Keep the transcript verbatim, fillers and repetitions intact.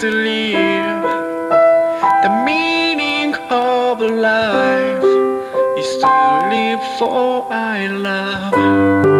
to live. The meaning of life is to live for I love.